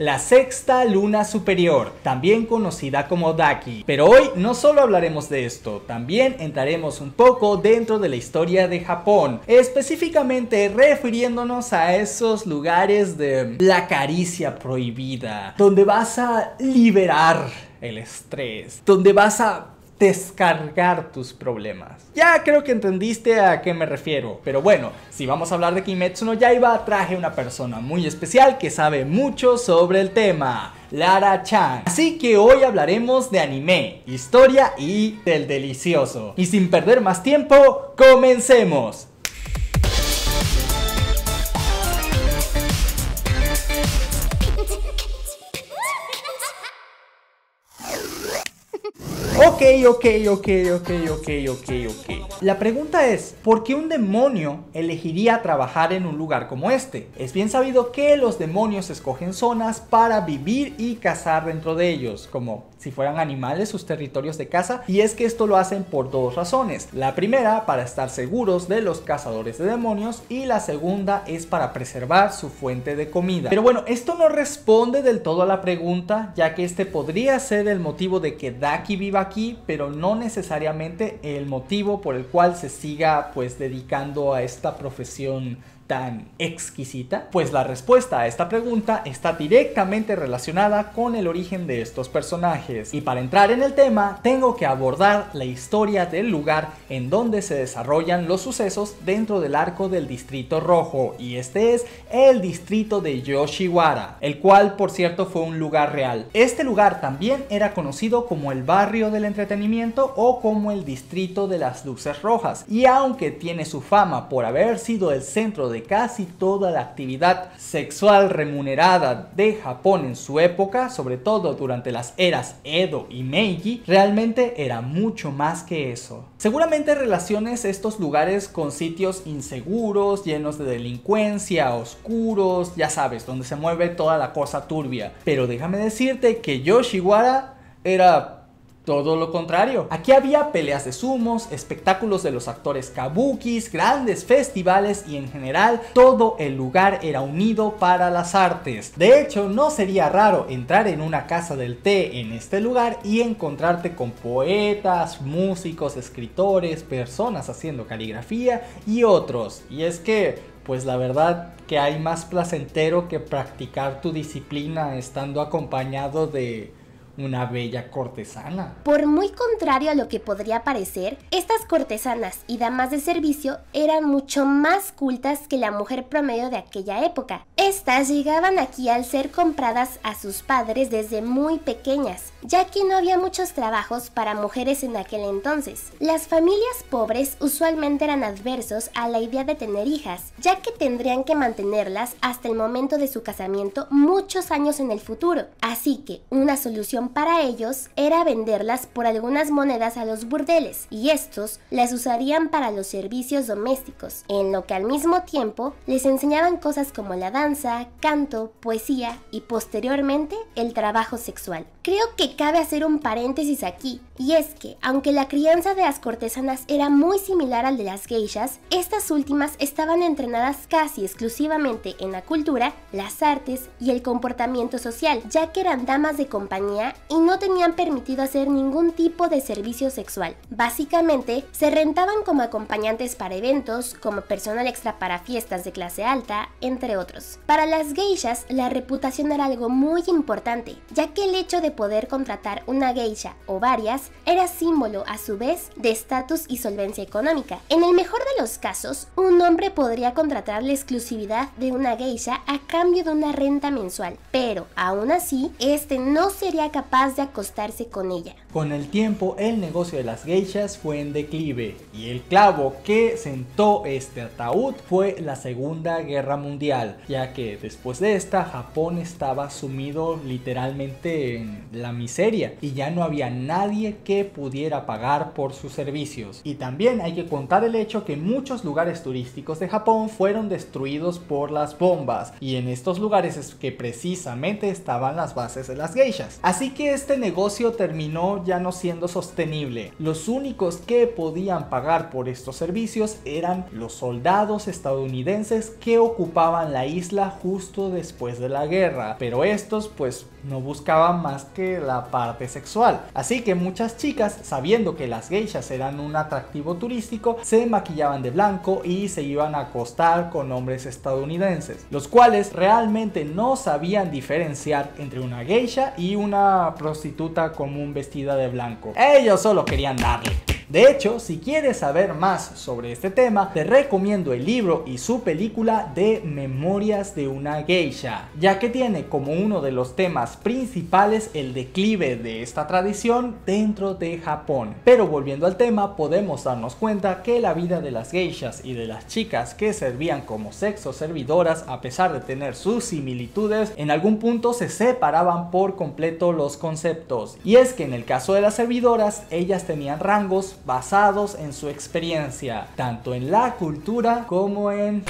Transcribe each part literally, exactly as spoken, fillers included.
La sexta luna superior, también conocida como Daki. Pero hoy no solo hablaremos de esto, también entraremos un poco dentro de la historia de Japón, específicamente refiriéndonos a esos lugares de la caricia prohibida, donde vas a liberar el estrés, donde vas a descargar tus problemas. Ya creo que entendiste a qué me refiero. Pero bueno, si vamos a hablar de Kimetsu no Yaiba, traje una persona muy especial que sabe mucho sobre el tema, Lara Chang. Así que hoy hablaremos de anime, historia y del delicioso. Y sin perder más tiempo, comencemos. Ok, ok, ok, ok, ok, ok, ok. La pregunta es, ¿por qué un demonio elegiría trabajar en un lugar como este? Es bien sabido que los demonios escogen zonas para vivir y cazar dentro de ellos, como si fueran animales sus territorios de caza, y es que esto lo hacen por dos razones. La primera, para estar seguros de los cazadores de demonios, y la segunda es para preservar su fuente de comida. Pero bueno, esto no responde del todo a la pregunta, ya que este podría ser el motivo de que Daki viva aquí, pero no necesariamente el motivo por el cual se siga pues dedicando a esta profesión tan exquisita. Pues la respuesta a esta pregunta está directamente relacionada con el origen de estos personajes, y para entrar en el tema tengo que abordar la historia del lugar en donde se desarrollan los sucesos dentro del arco del distrito rojo, y este es el distrito de Yoshiwara, el cual por cierto fue un lugar real. Este lugar también era conocido como el barrio del entretenimiento o como el distrito de las luces rojas, y aunque tiene su fama por haber sido el centro de de casi toda la actividad sexual remunerada de Japón en su época, sobre todo durante las eras Edo y Meiji, realmente era mucho más que eso. Seguramente relaciones estos lugares con sitios inseguros, llenos de delincuencia, oscuros, ya sabes, donde se mueve toda la cosa turbia. Pero déjame decirte que Yoshiwara era todo lo contrario. Aquí había peleas de sumos, espectáculos de los actores kabukis, grandes festivales y en general todo el lugar era unido para las artes. De hecho, no sería raro entrar en una casa del té en este lugar y encontrarte con poetas, músicos, escritores, personas haciendo caligrafía y otros. Y es que pues la verdad que hay más placentero que practicar tu disciplina estando acompañado de una bella cortesana. Por muy contrario a lo que podría parecer, estas cortesanas y damas de servicio eran mucho más cultas que la mujer promedio de aquella época. Estas llegaban aquí al ser compradas a sus padres desde muy pequeñas, ya que no había muchos trabajos para mujeres en aquel entonces. Las familias pobres usualmente eran adversos a la idea de tener hijas, ya que tendrían que mantenerlas hasta el momento de su casamiento muchos años en el futuro. Así que una solución para ellos era venderlas por algunas monedas a los burdeles, y estos las usarían para los servicios domésticos, en lo que al mismo tiempo les enseñaban cosas como la danza, canto, poesía y posteriormente el trabajo sexual. Creo que cabe hacer un paréntesis aquí, y es que aunque la crianza de las cortesanas era muy similar al de las geishas, estas últimas estaban entrenadas casi exclusivamente en la cultura, las artes y el comportamiento social, ya que eran damas de compañía y no tenían permitido hacer ningún tipo de servicio sexual. Básicamente, se rentaban como acompañantes para eventos, como personal extra para fiestas de clase alta, entre otros. Para las geishas, la reputación era algo muy importante, ya que el hecho de poder contratar una geisha o varias era símbolo, a su vez, de estatus y solvencia económica. En el mejor de los casos, un hombre podría contratar la exclusividad de una geisha a cambio de una renta mensual, pero aún así, este no sería capaz de acostarse con ella. Con el tiempo, el negocio de las geishas fue en declive, y el clavo que sentó este ataúd fue la Segunda Guerra Mundial, ya que después de esta, Japón estaba sumido literalmente en la miseria y ya no había nadie que pudiera pagar por sus servicios. Y también hay que contar el hecho que muchos lugares turísticos de Japón fueron destruidos por las bombas, y en estos lugares es que precisamente estaban las bases de las geishas. Así que este negocio terminó ya no siendo sostenible. Los únicos que podían pagar por estos servicios eran los soldados estadounidenses que ocupaban la isla justo después de la guerra, pero estos pues no buscaban más que la parte sexual. Así que muchas chicas, sabiendo que las geishas eran un atractivo turístico, se maquillaban de blanco y se iban a acostar con hombres estadounidenses, los cuales realmente no sabían diferenciar entre una geisha y una prostituta común vestida de blanco. Ellos solo querían darle. De hecho, si quieres saber más sobre este tema, te recomiendo el libro y su película de Memorias de una Geisha, ya que tiene como uno de los temas principales el declive de esta tradición dentro de Japón. Pero volviendo al tema, podemos darnos cuenta que la vida de las geishas y de las chicas que servían como sexo servidoras, a pesar de tener sus similitudes, en algún punto se separaban por completo los conceptos. Y es que en el caso de las servidoras, ellas tenían rangos basados en su experiencia, tanto en la cultura como en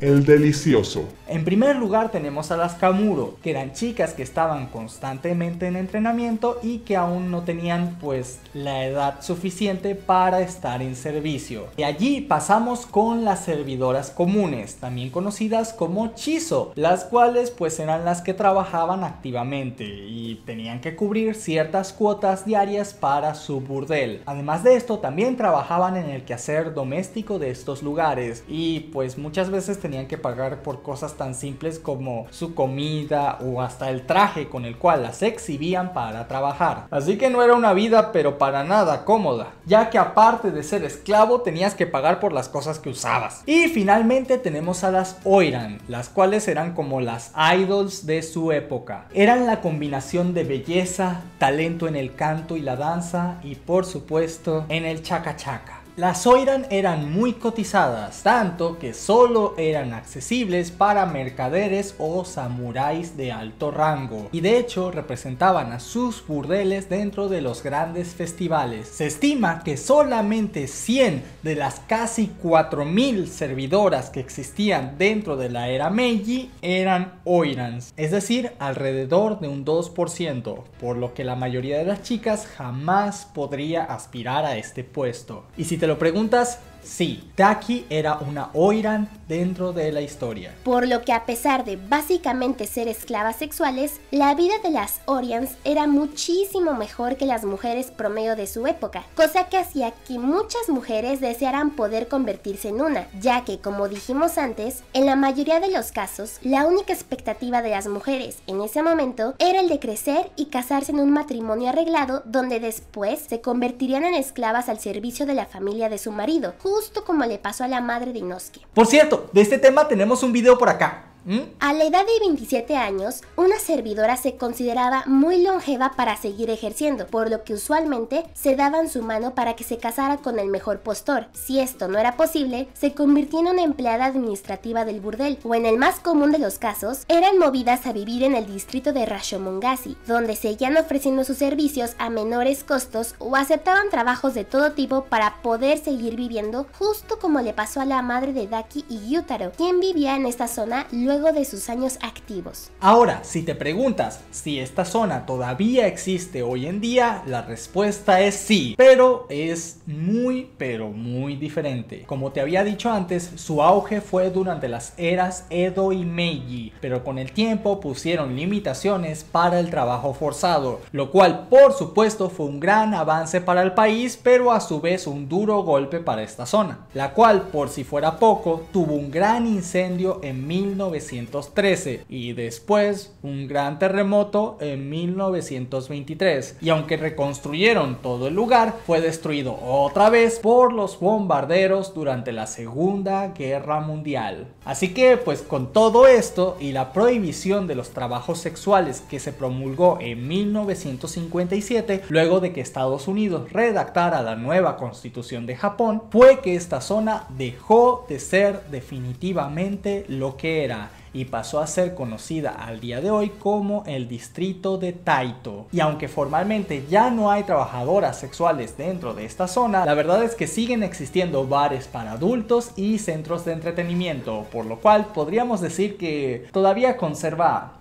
el delicioso. En primer lugar tenemos a las Kamuro, que eran chicas que estaban constantemente en entrenamiento y que aún no tenían pues la edad suficiente para estar en servicio. Y allí pasamos con las servidoras comunes, también conocidas como Chizo, las cuales pues eran las que trabajaban activamente y tenían que cubrir ciertas cuotas diarias para su burdel. Además de esto, también trabajaban en el quehacer doméstico de estos lugares y pues muchas veces tenían que pagar por cosas tan simples como su comida o hasta el traje con el cual las exhibían para trabajar. Así que no era una vida pero para nada cómoda, ya que aparte de ser esclavo tenías que pagar por las cosas que usabas. Y finalmente tenemos a las Oiran, las cuales eran como las idols de su época. Eran la combinación de belleza, talento en el canto y la danza y por supuesto en el chaca chaca. Las Oiran eran muy cotizadas, tanto que solo eran accesibles para mercaderes o samuráis de alto rango, y de hecho representaban a sus burdeles dentro de los grandes festivales. Se estima que solamente cien de las casi cuatro mil servidoras que existían dentro de la era Meiji eran Oirans, es decir, alrededor de un dos por ciento, por lo que la mayoría de las chicas jamás podría aspirar a este puesto. Y si te lo preguntas, sí, Daki era una Oiran dentro de la historia. Por lo que a pesar de básicamente ser esclavas sexuales, la vida de las Oirans era muchísimo mejor que las mujeres promedio de su época, cosa que hacía que muchas mujeres desearan poder convertirse en una, ya que, como dijimos antes, en la mayoría de los casos, la única expectativa de las mujeres en ese momento era el de crecer y casarse en un matrimonio arreglado donde después se convertirían en esclavas al servicio de la familia de su marido, justo como le pasó a la madre de Inosuke. Por cierto, de este tema tenemos un video por acá. ¿Mm? A la edad de veintisiete años, una servidora se consideraba muy longeva para seguir ejerciendo, por lo que usualmente se daban su mano para que se casara con el mejor postor. Si esto no era posible, se convirtió en una empleada administrativa del burdel, o en el más común de los casos, eran movidas a vivir en el distrito de Rashomongasi, donde seguían ofreciendo sus servicios a menores costos o aceptaban trabajos de todo tipo para poder seguir viviendo, justo como le pasó a la madre de Daki y Yutaro, quien vivía en esta zona luego de sus años activos. Ahora, si te preguntas si esta zona todavía existe hoy en día, la respuesta es sí, pero es muy pero muy diferente. Como te había dicho antes, su auge fue durante las eras Edo y Meiji, pero con el tiempo pusieron limitaciones para el trabajo forzado, lo cual por supuesto fue un gran avance para el país, pero a su vez un duro golpe para esta zona, la cual, por si fuera poco, tuvo un gran incendio en mil novecientos trece y después un gran terremoto en mil novecientos veintitrés, y aunque reconstruyeron todo el lugar, fue destruido otra vez por los bombarderos durante la Segunda Guerra Mundial. Así que pues con todo esto y la prohibición de los trabajos sexuales que se promulgó en mil novecientos cincuenta y siete, luego de que Estados Unidos redactara la nueva Constitución de Japón, fue que esta zona dejó de ser definitivamente lo que era y pasó a ser conocida al día de hoy como el distrito de Taito. Y aunque formalmente ya no hay trabajadoras sexuales dentro de esta zona, la verdad es que siguen existiendo bares para adultos y centros de entretenimiento, por lo cual podríamos decir que todavía conserva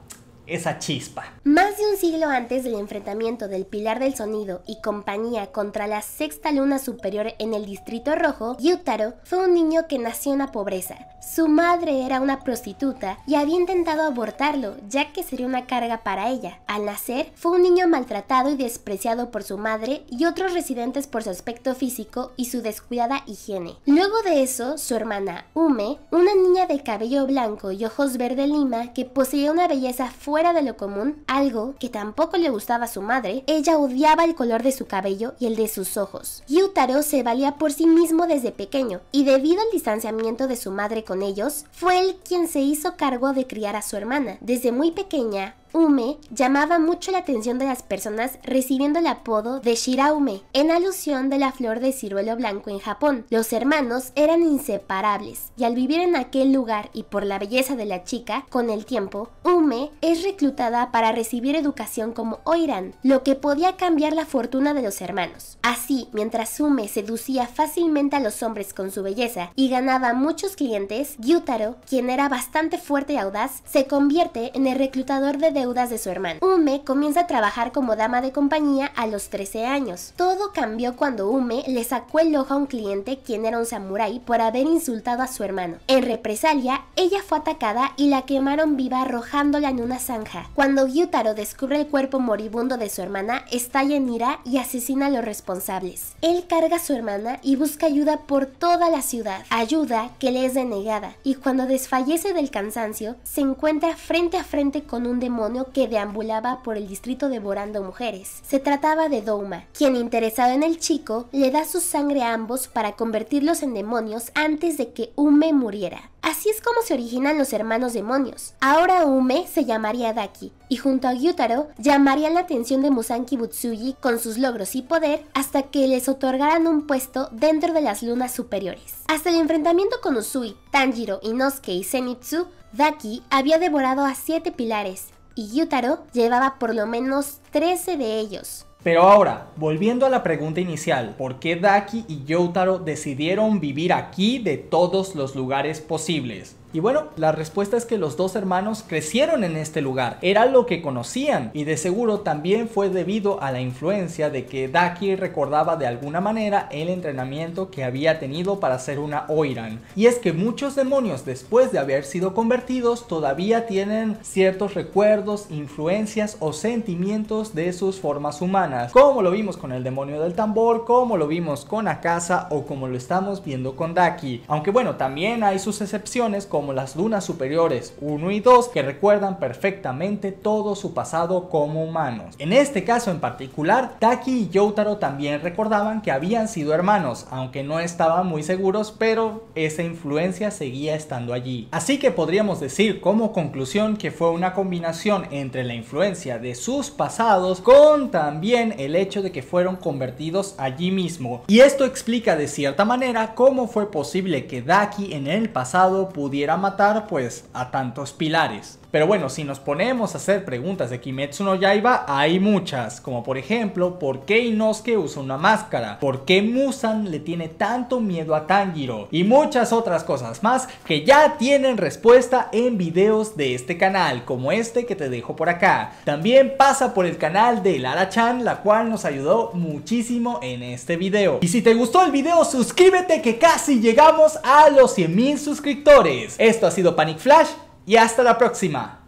esa chispa. Más de un siglo antes del enfrentamiento del Pilar del Sonido y compañía contra la Sexta Luna Superior en el Distrito Rojo, Gyutaro fue un niño que nació en la pobreza. Su madre era una prostituta y había intentado abortarlo, ya que sería una carga para ella. Al nacer, fue un niño maltratado y despreciado por su madre y otros residentes por su aspecto físico y su descuidada higiene. Luego de eso, su hermana Ume, una niña de cabello blanco y ojos verde lima que poseía una belleza fuera de lo común, algo que tampoco le gustaba a su madre, ella odiaba el color de su cabello y el de sus ojos. Gyutaro se valía por sí mismo desde pequeño, y debido al distanciamiento de su madre con ellos, fue él quien se hizo cargo de criar a su hermana. Desde muy pequeña, Ume llamaba mucho la atención de las personas, recibiendo el apodo de Shiraume, en alusión de la flor de ciruelo blanco en Japón. Los hermanos eran inseparables, y al vivir en aquel lugar y por la belleza de la chica, con el tiempo, Ume es reclutada para recibir educación como Oiran, lo que podía cambiar la fortuna de los hermanos. Así, mientras Ume seducía fácilmente a los hombres con su belleza y ganaba muchos clientes, Gyutaro, quien era bastante fuerte y audaz, se convierte en el reclutador de deudas de su hermano. Ume comienza a trabajar como dama de compañía a los trece años. Todo cambió cuando Ume le sacó el ojo a un cliente quien era un samurái por haber insultado a su hermano. En represalia, ella fue atacada y la quemaron viva arrojándola en una zanja. Cuando Gyutaro descubre el cuerpo moribundo de su hermana, estalla en ira y asesina a los responsables. Él carga a su hermana y busca ayuda por toda la ciudad, ayuda que le es denegada, y cuando desfallece del cansancio, se encuentra frente a frente con un demonio que deambulaba por el distrito devorando mujeres. Se trataba de Douma, quien, interesado en el chico, le da su sangre a ambos para convertirlos en demonios antes de que Ume muriera. Así es como se originan los hermanos demonios. Ahora Ume se llamaría Daki, y junto a Gyutaro llamarían la atención de Muzan Kibutsuji con sus logros y poder hasta que les otorgaran un puesto dentro de las lunas superiores. Hasta el enfrentamiento con Uzui, Tanjiro, Inosuke y Zenitsu, Daki había devorado a siete pilares, y Gyutaro llevaba por lo menos trece de ellos. Pero ahora, volviendo a la pregunta inicial, ¿por qué Daki y Gyutaro decidieron vivir aquí de todos los lugares posibles? Y bueno, la respuesta es que los dos hermanos crecieron en este lugar, era lo que conocían, y de seguro también fue debido a la influencia de que Daki recordaba de alguna manera el entrenamiento que había tenido para ser una Oiran. Y es que muchos demonios, después de haber sido convertidos, todavía tienen ciertos recuerdos, influencias o sentimientos de sus formas humanas, como lo vimos con el demonio del tambor, como lo vimos con Akaza o como lo estamos viendo con Daki. Aunque bueno, también hay sus excepciones, como como las lunas superiores uno y dos, que recuerdan perfectamente todo su pasado como humanos. En este caso en particular, Daki y Gyutaro también recordaban que habían sido hermanos, aunque no estaban muy seguros, pero esa influencia seguía estando allí. Así que podríamos decir como conclusión que fue una combinación entre la influencia de sus pasados con también el hecho de que fueron convertidos allí mismo. Y esto explica de cierta manera cómo fue posible que Daki en el pasado pudiera matar pues a tantos pilares. Pero bueno, si nos ponemos a hacer preguntas de Kimetsu no Yaiba, hay muchas, como por ejemplo, ¿por qué Inosuke usa una máscara? ¿Por qué Muzan le tiene tanto miedo a Tanjiro? Y muchas otras cosas más que ya tienen respuesta en videos de este canal, como este que te dejo por acá. También pasa por el canal de Lara Chang, la cual nos ayudó muchísimo en este video. Y si te gustó el video, suscríbete, que casi llegamos a los cien mil suscriptores. Esto ha sido Panic Flash y hasta la próxima.